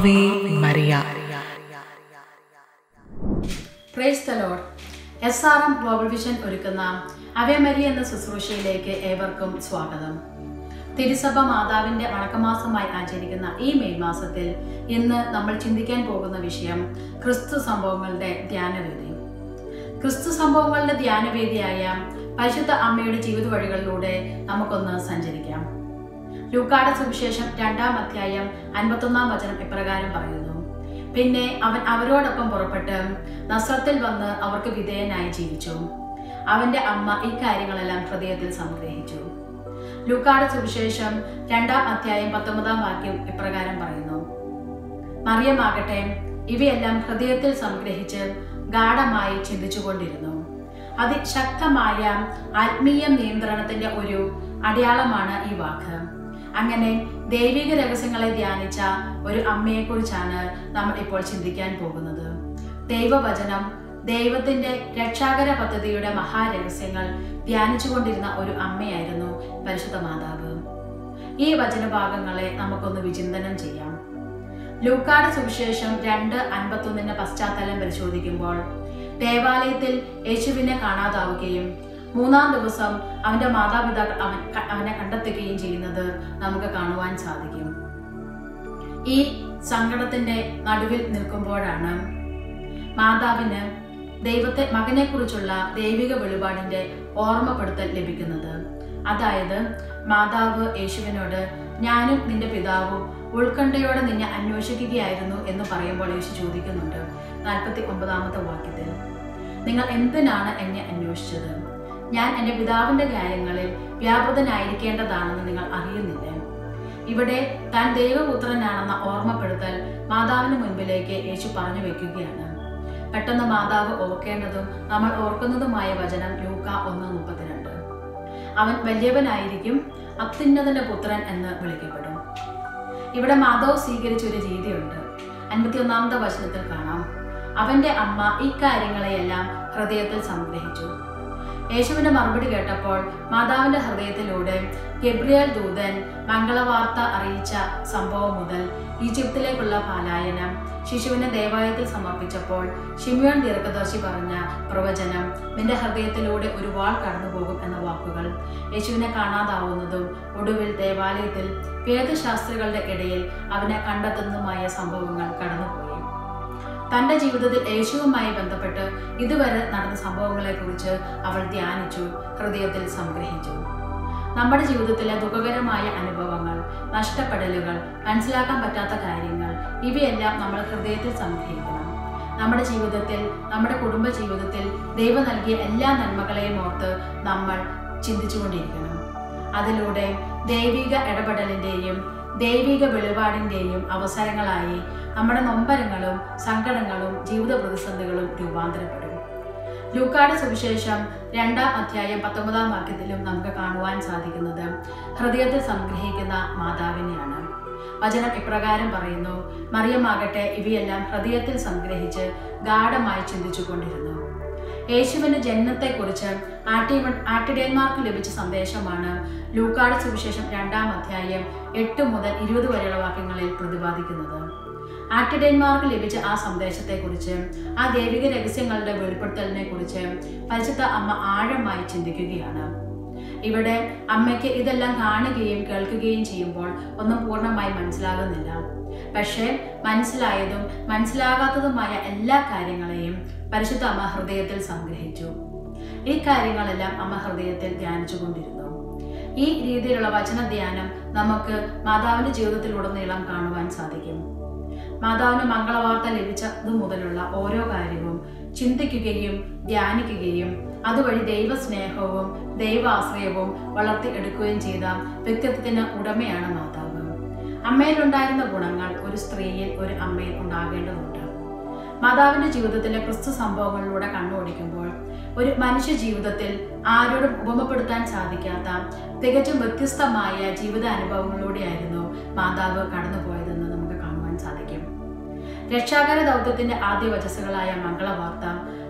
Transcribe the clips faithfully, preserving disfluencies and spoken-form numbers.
ஆவே Maria. Praise the Lord. S R M global vision ഒരുക്കുന്ന Ave Maria എന്ന ശുശ്രൂഷയിലേക്ക് ഏവർക്കും സ്വാഗതം. തിരുസഭ മാതാവിന്റെ വണക്കമാസമായി ആചരിക്കുന്ന ഈ മെയ് മാസത്തിൽ ഇന്ന് നമ്മൾ ചിന്തിക്കാൻ പോകുന്ന വിഷയം ക്രിസ്തു സംഭവങ്ങളുടെ ധ്യാനവേദി. ക്രിസ്തു സംഭവങ്ങളുടെ ധ്യാനവേദിയായ പരിശുദ്ധ അമ്മയുടെ ജീവിത വഴികളിലൂടെ നമുക്കൊന്ന് സഞ്ചരിക്കാം. ലൂക്കായുടെ സുവിശേഷം രണ്ടാം അധ്യായം അൻപത്തൊന്നാം വചനം ഇപ്രകാരം പറയുന്നു: പിന്നെ അവൻ അവരോടൊപ്പം പുറപ്പെട്ട് നസ്രത്തിൽ വന്ന് അവർക്ക് വിധേയനായി ജീവിച്ചു. അവന്റെ അമ്മ ഈ കാര്യങ്ങളെല്ലാം ഹൃദയത്തിൽ സംഗ്രഹിച്ചു. ലൂക്കായുടെ സുവിശേഷം രണ്ടാം അധ്യായം പത്തൊമ്പതാം വാക്യം ഇപ്രകാരം പറയുന്നു: മറിയമാകട്ടെ ഇവയെല്ലാം ഹൃദയത്തിൽ സംഗ്രഹിച്ച് ഗാഢമായി ചിന്തിച്ചുകൊണ്ടിരുന്നു. അതിശക്തമായ ആത്മീയ നിയന്ത്രണത്തിന്റെ ഒരു അടയാളമാണ് ഈ വാക്ക്. അങ്ങനെ ദൈവിക രഹസ്യങ്ങളെ ധ്യാനിച്ച ഒരു അമ്മയെ കുറിച്ചാണ് നമ്മൾ ഇപ്പോൾ ചിന്തിക്കാൻ പോകുന്നത്. ദൈവവചനം, ദൈവത്തിന്റെ രക്ഷാകര പദ്ധതിയുടെ മഹാരഹസ്യങ്ങൾ ധ്യാനിച്ചുകൊണ്ടിരുന്ന ഒരു അമ്മയായിരുന്നു പരിശുദ്ധ മാതാവ്. ഈ വചനഭാഗങ്ങളെ നമുക്കൊന്ന് വിചിന്തനം ചെയ്യാം. ലൂക്കായുടെ സുവിശേഷം രണ്ട് അൻപത്തൊന്നിന്റെ പശ്ചാത്തലം പരിശോധിക്കുമ്പോൾ, ദേവാലയത്തിൽ യേശുവിനെ കാണാതാവുകയും മൂന്നാം ദിവസം അവന്റെ മാതാപിതാക്കൾ അവൻ അവനെ കണ്ടെത്തുകയും ചെയ്യുന്നത് നമുക്ക് കാണുവാൻ സാധിക്കും. ഈ സങ്കടത്തിന്റെ നടുവിൽ നിൽക്കുമ്പോഴാണ് മാതാവിന് ദൈവത്തെ മകനെ കുറിച്ചുള്ള ദൈവിക വെളിപാടിന്റെ ഓർമ്മപ്പെടുത്തൽ ലഭിക്കുന്നത്. അതായത്, മാതാവ് യേശുവിനോട് "ഞാനും നിന്റെ പിതാവും ഉത്കണ്ഠയോടെ നിന്നെ അന്വേഷിക്കുകയായിരുന്നു" എന്ന് പറയുമ്പോൾ യേശു ചോദിക്കുന്നുണ്ട് നാൽപ്പത്തി ഒമ്പതാമത്തെ വാക്യത്തിൽ: "നിങ്ങൾ എന്തിനാണ് എന്നെ അന്വേഷിച്ചത്? ഞാൻ എൻ്റെ പിതാവിൻ്റെ കാര്യങ്ങളിൽ വ്യാപൃതനായിരിക്കേണ്ടതാണെന്ന് നിങ്ങൾ അറിയുന്നില്ല." ഇവിടെ താൻ ദൈവപുത്രനാണെന്ന ഓർമ്മപ്പെടുത്തൽ മാതാവിന് മുൻപിലേക്ക് യേശു പറഞ്ഞു വെക്കുകയാണ്. പെട്ടെന്ന് മാതാവ് ഓർക്കേണ്ടതും നമ്മൾ ഓർക്കുന്നതുമായ വചനം ലൂക്ക ഒന്ന് മുപ്പത്തിരണ്ട്: "അവൻ വലിയവനായിരിക്കും, അത്യുന്നതന്റെ പുത്രൻ എന്ന് വിളിക്കപ്പെടും." ഇവിടെ മാതാവ് സ്വീകരിച്ചൊരു രീതിയുണ്ട്. അൻപത്തിയൊന്നാമത്തെ വചനത്തിൽ കാണാം: "അവന്റെ അമ്മ ഇക്കാര്യങ്ങളെയെല്ലാം ഹൃദയത്തിൽ സംഗ്രഹിച്ചു." യേശുവിന്റെ മറുപടി കേട്ടപ്പോൾ മാതാവിന്റെ ഹൃദയത്തിലൂടെ ഗബ്രിയേൽ ദൂതൻ മംഗളവാർത്ത അറിയിച്ച സംഭവം മുതൽ ഈജിപ്തിലേക്കുള്ള പാലായനം, ശിശുവിനെ ദേവാലയത്തിൽ സമർപ്പിച്ചപ്പോൾ ശിമ്യോൻ ദീർഘദർശി പറഞ്ഞ പ്രവചനം, "നിന്റെ ഹൃദയത്തിലൂടെ ഒരു വാൾ കടന്നുപോകും" എന്ന വാക്കുകൾ, യേശുവിനെ കാണാതാവുന്നതും ഒടുവിൽ ദേവാലയത്തിൽ വേദശാസ്ത്രികളുടെ ഇടയിൽ അവനെ കണ്ടെത്തുന്നതുമായ സംഭവങ്ങൾ കടന്നുപോയി. തൻ്റെ ജീവിതത്തിൽ യേശുവുമായി ബന്ധപ്പെട്ട് ഇതുവരെ നടന്ന സംഭവങ്ങളെക്കുറിച്ച് അവൾ ധ്യാനിച്ചു, ഹൃദയത്തിൽ സംഗ്രഹിച്ചു. നമ്മുടെ ജീവിതത്തിലെ ദുഃഖകരമായ അനുഭവങ്ങൾ, നഷ്ടപ്പെടലുകൾ, മനസ്സിലാക്കാൻ പറ്റാത്ത കാര്യങ്ങൾ, ഇവയെല്ലാം നമ്മൾ ഹൃദയത്തിൽ സംഗ്രഹിക്കണം. നമ്മുടെ ജീവിതത്തിൽ, നമ്മുടെ കുടുംബ ജീവിതത്തിൽ ദൈവം നൽകിയ എല്ലാ നന്മകളെയും ഓർത്ത് നമ്മൾ ചിന്തിച്ചുകൊണ്ടിരിക്കണം. അതിലൂടെ ദൈവിക ഇടപെടലിൻ്റെയും ദൈവിക വെളിപാടിൻ്റെയും അവസരങ്ങളായി നമ്മുടെ നൊമ്പരങ്ങളും സങ്കടങ്ങളും ജീവിത പ്രതിസന്ധികളും രൂപാന്തരപ്പെടും. ലൂക്കായുടെ സുവിശേഷം രണ്ടാം അധ്യായം പത്തൊമ്പതാം വാക്യത്തിലും നമുക്ക് കാണുവാൻ സാധിക്കുന്നത് ഹൃദയത്തിൽ സംഗ്രഹിക്കുന്ന മാതാവിനെയാണ്. വചനം ഇപ്രകാരം പറയുന്നു: "മറിയമാകട്ടെ ഇവയെല്ലാം ഹൃദയത്തിൽ സംഗ്രഹിച്ച് ഗാഢമായി ചിന്തിച്ചുകൊണ്ടിരുന്നു." യേശുവിന്റെ ജനനത്തെക്കുറിച്ച് ആട്ടിമ ആട്ടിടയന്മാർക്ക് ലഭിച്ച സന്ദേശമാണ് ലൂക്കായുടെ സുവിശേഷം രണ്ടാം അധ്യായം എട്ട് മുതൽ ഇരുപത് വരെയുള്ള വാക്യങ്ങളിൽ പ്രതിപാദിക്കുന്നത്. ആട്ടിടയന്മാർക്ക് ലഭിച്ച ആ സന്ദേശത്തെക്കുറിച്ച്, ആ ദൈവിക രഹസ്യങ്ങളുടെ വെളിപ്പെടുത്തലിനെ കുറിച്ച് പരിശുദ്ധ അമ്മ ആഴമായി ചിന്തിക്കുകയാണ്. ഇവിടെ അമ്മയ്ക്ക് ഇതെല്ലാം കാണുകയും കേൾക്കുകയും ചെയ്യുമ്പോൾ ഒന്നും പൂർണ്ണമായി മനസ്സിലാകുന്നില്ല. പക്ഷേ മനസ്സിലായതും മനസ്സിലാകാത്തതുമായ എല്ലാ കാര്യങ്ങളെയും പരിശുദ്ധ അമ്മ ഹൃദയത്തിൽ സംഗ്രഹിച്ചു. ഈ കാര്യങ്ങളെല്ലാം അമ്മ ഹൃദയത്തിൽ ധ്യാനിച്ചുകൊണ്ടിരുന്നു. ഈ രീതിയിലുള്ള വചന ധ്യാനം നമുക്ക് മാതാവിന്റെ ജീവിതത്തിലുടനീളം കാണുവാൻ സാധിക്കും. മാതാവിന് മംഗളവാർത്ത ലഭിച്ചതു മുതലുള്ള ഓരോ കാര്യവും ചിന്തിക്കുകയും ധ്യാനിക്കുകയും അതുവഴി ദൈവസ്നേഹവും ദൈവാശ്രയവും വളർത്തിയെടുക്കുകയും ചെയ്ത വ്യക്തിത്വത്തിന് ഉടമയാണ് മാതാവ്. അമ്മയിലുണ്ടായിരുന്ന ഗുണങ്ങൾ ഒരു സ്ത്രീയിൽ, ഒരു അമ്മയിൽ ഉണ്ടാകേണ്ടതുണ്ട്. മാതാവിന്റെ ജീവിതത്തിലെ ക്രിസ്തു സംഭവങ്ങളിലൂടെ കണ്ണോടിക്കുമ്പോൾ ഒരു മനുഷ്യ ജീവിതത്തിൽ ആരോടും ഉപമപ്പെടുത്താൻ സാധിക്കാത്ത തികച്ചും വ്യത്യസ്തമായ ജീവിത അനുഭവങ്ങളിലൂടെയായിരുന്നു മാതാവ് കടന്നുപോയതെന്ന് നമുക്ക് കാണുവാൻ സാധിക്കും. രക്ഷാകര ദൗത്യത്തിന്റെ ആദ്യ വചസ്സുകളായ മംഗളവാർത്ത,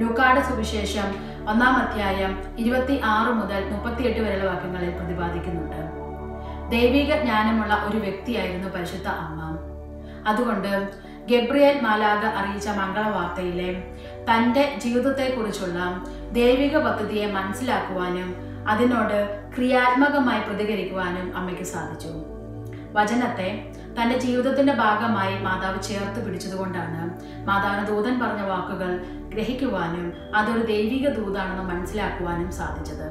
ലൂക്കായുടെ സുവിശേഷം ഒന്നാം അധ്യായം ഇരുപത്തി ആറ് മുതൽ മുപ്പത്തിയെട്ട് വരെയുള്ള വാക്യങ്ങളിൽ പ്രതിപാദിക്കുന്നുണ്ട്. ദൈവിക ജ്ഞാനമുള്ള ഒരു വ്യക്തിയായിരുന്നു പരിശുദ്ധ അമ്മ. അതുകൊണ്ട് ഗബ്രിയേൽ മാലാഖ അറിയിച്ച മംഗളവാർത്തയിലെ തൻ്റെ ജീവിതത്തെക്കുറിച്ചുള്ള ദൈവിക പദ്ധതിയെ മനസ്സിലാക്കുവാനും അതിനോട് ക്രിയാത്മകമായി പ്രതികരിക്കുവാനും അമ്മയ്ക്ക് സാധിച്ചു. വചനത്തെ തൻ്റെ ജീവിതത്തിൻ്റെ ഭാഗമായി മാതാവ് ചേർത്ത് പിടിച്ചതുകൊണ്ടാണ് മാതാവിന് ദൂതൻ പറഞ്ഞ വാക്കുകൾ ഗ്രഹിക്കുവാനും അതൊരു ദൈവിക ദൂതാണെന്ന് മനസ്സിലാക്കുവാനും സാധിച്ചത്.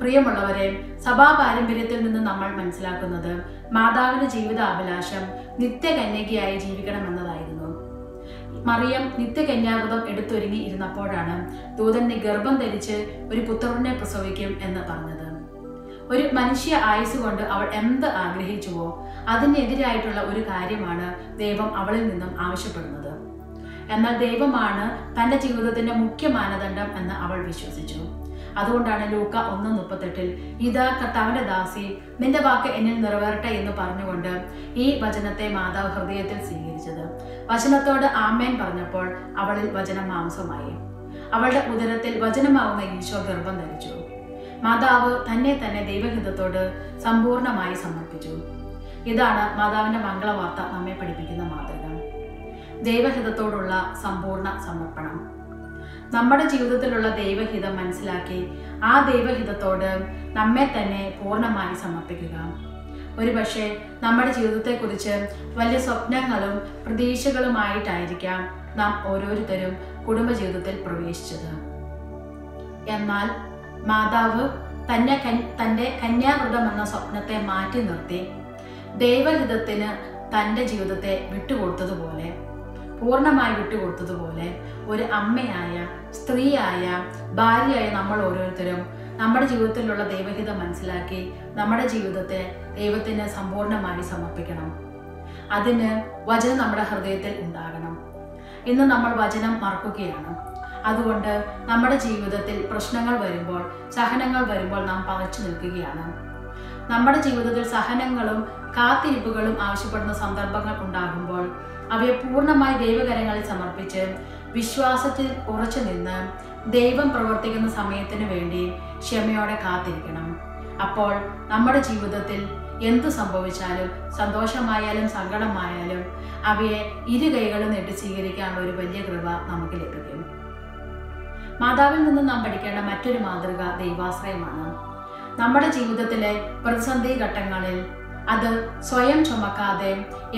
പ്രിയമുള്ളവരെ, സഭാ പാരമ്പര്യത്തിൽ നിന്ന് നമ്മൾ മനസ്സിലാക്കുന്നത് മാതാവിൻ്റെ ജീവിതാഭിലാഷം നിത്യകന്യകയായി ജീവിക്കണമെന്നതായിരുന്നു. മറിയം നിത്യകന്യാവ്രതം എടുത്തൊരുങ്ങി ഇരുന്നപ്പോഴാണ് ദൂതന്റെ ഗർഭം ധരിച്ച് ഒരു പുത്രനെ പ്രസവിക്കും എന്ന് പറഞ്ഞത്. ഒരു മനുഷ്യ ആയുസ് കൊണ്ട് അവൾ എന്ത് ആഗ്രഹിച്ചുവോ അതിനെതിരായിട്ടുള്ള ഒരു കാര്യമാണ് ദൈവം അവളിൽ നിന്നും ആവശ്യപ്പെടുന്നത്. എന്നാൽ ദൈവമാണ് തൻ്റെ ജീവിതത്തിന്റെ മുഖ്യ മാനദണ്ഡം എന്ന് അവൾ വിശ്വസിച്ചു. അതുകൊണ്ടാണ് ലൂക്ക ഒന്ന് മുപ്പത്തെട്ടിൽ ഇതാ കർത്താവിന്റെ ദാസി, നിന്റെ വാക്ക് എന്നിൽ നിറവേറട്ടെ എന്ന് പറഞ്ഞുകൊണ്ട് ഈ വചനത്തെ മാതാവ് ഹൃദയത്തിൽ സ്വീകരിച്ചത്. വചനത്തോട് ആമേൻ പറഞ്ഞപ്പോൾ അവളിൽ വചനം മാംസമായി. അവളുടെ ഉദരത്തിൽ വചനമാവുന്ന ഈശോ ഗർഭം ധരിച്ചു. മാതാവ് തന്നെ തന്നെ ദൈവഹിതത്തോട് സമ്പൂർണമായി സമർപ്പിച്ചു. ഇതാണ് മാതാവിന്റെ മംഗളവാർത്ത നമ്മെ പഠിപ്പിക്കുന്ന മാതൃക, ദൈവഹിതത്തോടുള്ള സമ്പൂർണ്ണ സമർപ്പണം. നമ്മുടെ ജീവിതത്തിലുള്ള ദൈവഹിതം മനസ്സിലാക്കി ആ ദൈവഹിതത്തോട് നമ്മെ തന്നെ പൂർണ്ണമായി സമർപ്പിക്കുക. ഒരു പക്ഷേ നമ്മുടെ ജീവിതത്തെക്കുറിച്ച് വലിയ സ്വപ്നങ്ങളും പ്രതീക്ഷകളുമായിട്ടായിരിക്കാം നാം ഓരോരുത്തരും കുടുംബജീവിതത്തിൽ പ്രവേശിച്ചത്. എന്നാൽ മാതാവ് തന്നെ തൻ്റെ കന്യാവ്രതം എന്ന സ്വപ്നത്തെ മാറ്റി നിർത്തി ദൈവഹിതത്തിന് തൻ്റെ ജീവിതത്തെ വിട്ടുകൊടുത്തതുപോലെ, പൂർണ്ണമായി വിട്ടുകൊടുത്തതുപോലെ, ഒരു അമ്മയായ സ്ത്രീയായ ഭാര്യയായ നമ്മൾ ഓരോരുത്തരും നമ്മുടെ ജീവിതത്തിലുള്ള ദൈവഹിതം മനസ്സിലാക്കി നമ്മുടെ ജീവിതത്തെ ദൈവത്തിന് സമ്പൂർണമായി സമർപ്പിക്കണം. അതിന് വചനം നമ്മുടെ ഹൃദയത്തിൽ ഉണ്ടാകണം. ഇന്ന് നമ്മൾ വചനം മറക്കുകയാണ്. അതുകൊണ്ട് നമ്മുടെ ജീവിതത്തിൽ പ്രശ്നങ്ങൾ വരുമ്പോൾ, സഹനങ്ങൾ വരുമ്പോൾ നാം പകച്ചു നിൽക്കുകയാണ്. നമ്മുടെ ജീവിതത്തിൽ സഹനങ്ങളും കാത്തിരിപ്പുകളും ആവശ്യപ്പെടുന്ന സന്ദർഭങ്ങൾ ഉണ്ടാകുമ്പോൾ അവയെ പൂർണ്ണമായി ദൈവകരങ്ങളിൽ സമർപ്പിച്ച് വിശ്വാസത്തിൽ ഉറച്ചു നിന്ന് ദൈവം പ്രവർത്തിക്കുന്ന സമയത്തിന് വേണ്ടി ക്ഷമയോടെ കാത്തിരിക്കണം. അപ്പോൾ നമ്മുടെ ജീവിതത്തിൽ എന്തു സംഭവിച്ചാലും, സന്തോഷമായാലും സങ്കടമായാലും, അവയെ ഇരു കൈകളും നീട്ടി സ്വീകരിക്കാനുള്ള ഒരു വലിയ കൃപ നമുക്ക് ലഭിക്കും. മാതാവിൽ നിന്ന് നാം പഠിക്കേണ്ട മറ്റൊരു മാതൃക ദൈവാശ്രയമാണ്. നമ്മുടെ ജീവിതത്തിലെ പ്രതിസന്ധി ഘട്ടങ്ങളിൽ അത് സ്വയം ചുമക്കാതെ,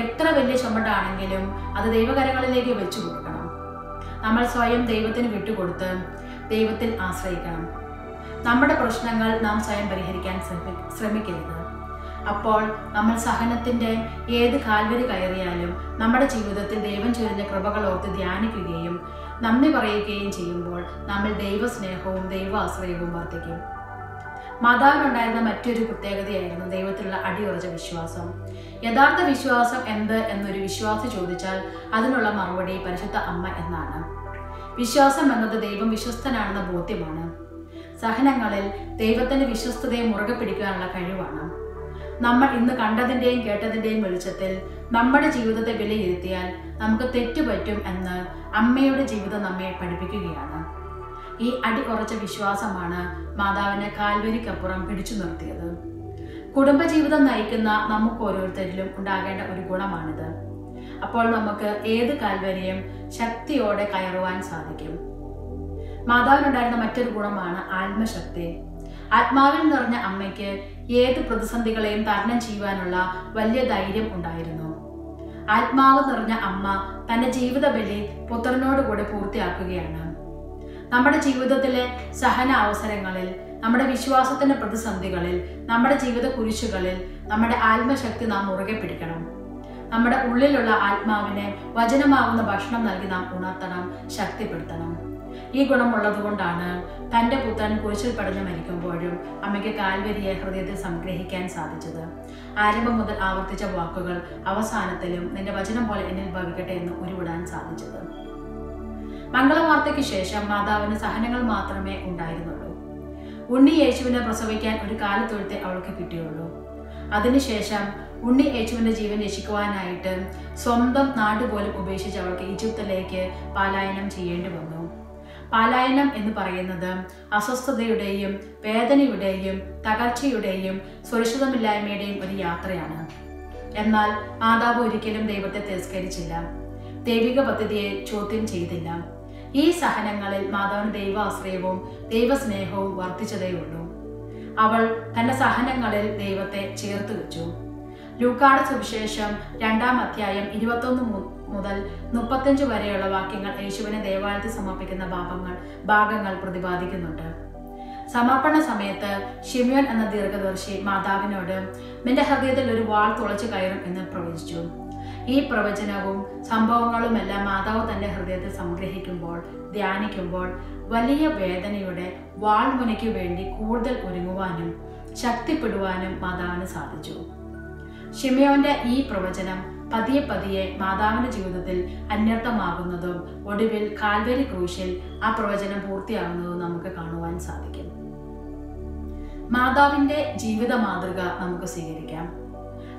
എത്ര വലിയ ചുമടാണെങ്കിലും അത് ദൈവകരങ്ങളിലേക്ക് വെച്ചു കൊടുക്കണം. നമ്മൾ സ്വയം ദൈവത്തിന് വിട്ടുകൊടുത്ത് ദൈവത്തിൽ ആശ്രയിക്കണം. നമ്മുടെ പ്രശ്നങ്ങൾ നാം സ്വയം പരിഹരിക്കാൻ ശ്രമിക്കരുത്. അപ്പോൾ നമ്മൾ സഹനത്തിൻ്റെ ഏത് കാൽവരി കയറിയാലും നമ്മുടെ ജീവിതത്തിൽ ദൈവം ചൊരിഞ്ഞ കൃപകൾ ഓർത്ത് ധ്യാനിക്കുകയും നന്ദി പറയുകയും ചെയ്യുമ്പോൾ നമ്മൾ ദൈവസ്നേഹവും ദൈവാശ്രയവും വർദ്ധിക്കും. മാതാവിനുണ്ടായിരുന്ന മറ്റൊരു പ്രത്യേകതയായിരുന്നു ദൈവത്തിലുള്ള അടിയുറച്ച വിശ്വാസം. യഥാർത്ഥ വിശ്വാസം എന്ത് എന്നൊരു വിശ്വാസി ചോദിച്ചാൽ അതിനുള്ള മറുപടി പരിശുദ്ധ അമ്മ എന്നാണ്. വിശ്വാസം എന്നത് ദൈവം വിശ്വസ്തനാണെന്ന ബോധ്യമാണ്. സഹനങ്ങളിൽ ദൈവത്തിൻ്റെ വിശ്വസ്തതയെ മുറുകെ പിടിക്കാനുള്ള കഴിവാണ്. നമ്മൾ ഇന്ന് കണ്ടതിൻ്റെയും കേട്ടതിൻ്റെയും വെളിച്ചത്തിൽ നമ്മുടെ ജീവിതത്തെ വിലയിരുത്തിയാൽ നമുക്ക് തെറ്റുപറ്റും എന്ന് അമ്മയുടെ ജീവിതം നമ്മെ പഠിപ്പിക്കുകയാണ്. ഈ അടി ഉറച്ച വിശ്വാസമാണ് മാതാവിനെ കാൽവരിക്കപ്പുറം പിടിച്ചു നിർത്തിയത്. കുടുംബജീവിതം നയിക്കുന്ന നമുക്ക് ഓരോരുത്തരിലും ഉണ്ടാകേണ്ട ഒരു ഗുണമാണിത്. അപ്പോൾ നമുക്ക് ഏത് കാൽവരിയും ശക്തിയോടെ കയറുവാൻ സാധിക്കും. മാതാവിനുണ്ടായിരുന്ന മറ്റൊരു ഗുണമാണ് ആത്മശക്തി. ആത്മാവിൽ നിറഞ്ഞ അമ്മയ്ക്ക് ഏത് പ്രതിസന്ധികളെയും തരണം ചെയ്യുവാനുള്ള വലിയ ധൈര്യം ഉണ്ടായിരുന്നു. ആത്മാവ് നിറഞ്ഞ അമ്മ തൻ്റെ ജീവിത ബലി പുത്രനോടുകൂടെ പൂർത്തിയാക്കുകയാണ്. നമ്മുടെ ജീവിതത്തിലെ സഹന അവസരങ്ങളിൽ, നമ്മുടെ വിശ്വാസത്തിൻ്റെ പ്രതിസന്ധികളിൽ, നമ്മുടെ ജീവിത കുരിശുകളിൽ നമ്മുടെ ആത്മശക്തി നാം മുറുകെ പിടിക്കണം. നമ്മുടെ ഉള്ളിലുള്ള ആത്മാവിനെ വചനമാകുന്ന ഭക്ഷണം നൽകി നാം ഉണർത്തണം, ശക്തിപ്പെടുത്തണം. ഈ ഗുണമുള്ളത് കൊണ്ടാണ് തൻ്റെ പുത്രൻ കുരിശിൽ പടഞ്ഞു മരിക്കുമ്പോഴും അമ്മയ്ക്ക് കാൽവരിയെ ഹൃദയത്തിൽ സംഗ്രഹിക്കാൻ സാധിച്ചത്. ആരംഭം മുതൽ ആവർത്തിച്ച വാക്കുകൾ അവസാനത്തിലും നിന്റെ വചനം പോലെ എന്നിൽ ഭവിക്കട്ടെ എന്ന് ഉരുവിടാൻ സാധിച്ചത്. മംഗളവാർത്തയ്ക്ക് ശേഷം മാതാവിന് സഹനങ്ങൾ മാത്രമേ ഉണ്ടായിരുന്നുള്ളൂ. ഉണ്ണി യേശുവിനെ പ്രസവിക്കാൻ ഒരു കാലത്തൊഴുത്തെ അവൾക്ക് കിട്ടിയുള്ളൂ. അതിനുശേഷം ഉണ്ണി യേശുവിൻ്റെ ജീവൻ രക്ഷിക്കുവാനായിട്ട് സ്വന്തം നാടുപോലും ഉപേക്ഷിച്ച് അവൾക്ക് ഈജിപ്തിലേക്ക് പാലായനം ചെയ്യേണ്ടി വന്നു. പാലായനം എന്ന് പറയുന്നത് അസ്വസ്ഥതയുടെയും വേദനയുടെയും തകർച്ചയുടെയും സുരക്ഷിതമില്ലായ്മയുടെയും ഒരു യാത്രയാണ്. എന്നാൽ ആദാബ് ഒരിക്കലും ദൈവത്തെ തിരസ്കരിച്ചില്ല, ദൈവിക പദ്ധതിയെ ചോദ്യം ചെയ്തില്ല. ഈ സഹനങ്ങളിൽ മാതാവിന് ദൈവ ആശ്രയവും ദൈവസ്നേഹവും വർദ്ധിച്ചതേ ഉള്ളൂ. അവൾ തന്റെ സഹനങ്ങളിൽ ദൈവത്തെ ചേർത്ത് വെച്ചു. ലൂക്കായുടെ സുവിശേഷം രണ്ടാം അധ്യായം ഇരുപത്തൊന്ന് മുതൽ മുപ്പത്തഞ്ച് വരെയുള്ള വാക്യങ്ങൾ യേശുവിനെ ദേവാലയത്തിൽ സമർപ്പിക്കുന്ന ഭാഗങ്ങൾ ഭാഗങ്ങൾ പ്രതിപാദിക്കുന്നുണ്ട്. സമർപ്പണ സമയത്ത് ശിമ്യോൻ എന്ന ദീർഘദർശി മാതാവിനോട് നിന്റെ ഹൃദയത്തിൽ ഒരു വാൾ തുളച്ചു കയറും എന്ന് പ്രവചിച്ചു. ഈ പ്രവചനവും സംഭവങ്ങളുമെല്ലാം മാതാവ് തന്റെ ഹൃദയത്തിൽ സംഗ്രഹിക്കുമ്പോൾ ധ്യാനിക്കുമ്പോൾ വലിയ വേദനയുടെ വാൾ മുനയ്ക്കു വേണ്ടി കൂടുതൽ ഒരുങ്ങുവാനും ശക്തിപ്പെടുവാനും മാതാവിന് സാധിച്ചു. ശിമ്യോന്റെ ഈ പ്രവചനം പതിയെ പതിയെ മാതാവിന്റെ ജീവിതത്തിൽ അന്വർത്ഥമാകുന്നതും ഒടുവിൽ കാൽവരി ക്രൂശിൽ ആ പ്രവചനം പൂർത്തിയാകുന്നതും നമുക്ക് കാണുവാൻ സാധിക്കും. മാതാവിന്റെ ജീവിത മാതൃക നമുക്ക് സ്വീകരിക്കാം.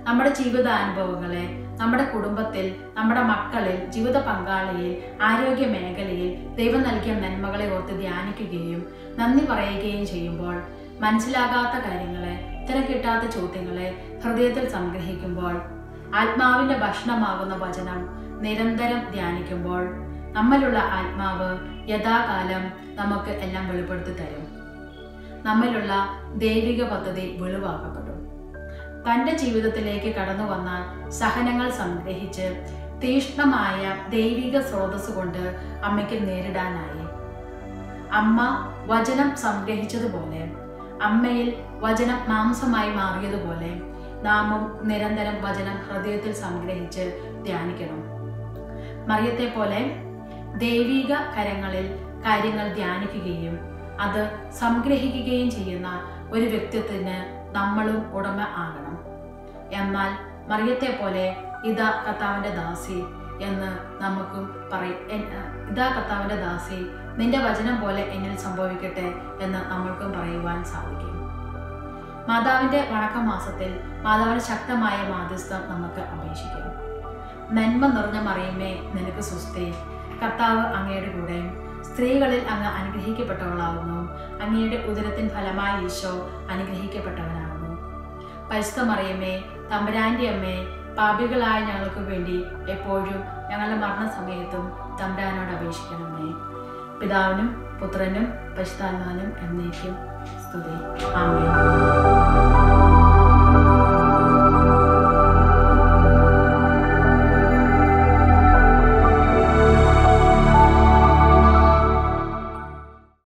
നമ്മുടെ ജീവിതാനുഭവങ്ങളെ നമ്മുടെ കുടുംബത്തിൽ, നമ്മുടെ മക്കളിൽ, ജീവിത പങ്കാളിയിൽ, ആരോഗ്യ മേഖലയിൽ ദൈവം നൽകിയ നന്മകളെ ഓർത്ത് ധ്യാനിക്കുകയും നന്ദി പറയുകയും ചെയ്യുമ്പോൾ മനസ്സിലാകാത്ത കാര്യങ്ങളെ, ഉത്തരം കിട്ടാത്ത ചോദ്യങ്ങളെ ഹൃദയത്തിൽ സംഗ്രഹിക്കുമ്പോൾ, ആത്മാവിന്റെ ഭക്ഷണമാകുന്ന വചനം നിരന്തരം ധ്യാനിക്കുമ്പോൾ നമ്മിലുള്ള ആത്മാവ് യഥാകാലം നമുക്ക് എല്ലാം വെളിപ്പെടുത്തി തരും. നമ്മിലുള്ള ദൈവിക പദ്ധതി വെളിവാക്കപ്പെടും. തൻ്റെ ജീവിതത്തിലേക്ക് കടന്നു വന്ന സഹനങ്ങൾ സംഗ്രഹിച്ച് തീഷ്ണമായ ദൈവിക സ്രോതസ് കൊണ്ട് അമ്മയ്ക്ക് നേരിടാനായി. അമ്മ വചനം സംഗ്രഹിച്ചതുപോലെ, അമ്മയിൽ വചനം മാംസമായി മാറിയതുപോലെ നാമും നിരന്തരം വചനം ഹൃദയത്തിൽ സംഗ്രഹിച്ച് ധ്യാനിക്കണം. മറിയത്തെ പോലെ ദൈവിക കരങ്ങളിൽ കാര്യങ്ങൾ ധ്യാനിക്കുകയും അത് സംഗ്രഹിക്കുകയും ചെയ്യുന്ന ഒരു വ്യക്തിത്വത്തിന് നമ്മളും ഉടമ ആകണം. എന്നാൽ മറിയത്തെ പോലെ ഇതാ കർത്താവിൻ്റെ ദാസി എന്ന് നമുക്കും പറയാം. ഇതാ കർത്താവിൻ്റെ ദാസി, നിന്റെ വചനം പോലെ എന്നിൽ സംഭവിക്കട്ടെ എന്ന് നമ്മൾക്കും പറയുവാൻ സാധിക്കും. മാതാവിന്റെ വണക്കമാസത്തിൽ മാതാവിന്റെ ശക്തമായ മാധ്യസ്ഥം നമുക്ക് അപേക്ഷിക്കാം. നന്മ നിറഞ്ഞ മറിയമേ, നിനക്ക് സ്തുതി. കർത്താവ് അങ്ങയുടെ കൂടെ, സ്ത്രീകളിൽ അങ്ങ് അനുഗ്രഹിക്കപ്പെട്ടവളാകുന്നു. അങ്ങയുടെ ഉദരത്തിൻ ഫലമായി ഈശോ അനുഗ്രഹിക്കപ്പെട്ടവനാകുന്നു. പരിശുദ്ധ മറിയമേ, തമ്പുരാന്റെ അമ്മേ, പാപികളായ ഞങ്ങൾക്ക് വേണ്ടി എപ്പോഴും ഞങ്ങളുടെ മരണസമയത്തും തമ്പുരാനോട് അപേക്ഷിക്കണമേ. പിതാവിനും പുത്രനും പരിശുദ്ധാത്മാവിനും എന്നേക്കും സ്തുതി. ആമേൻ.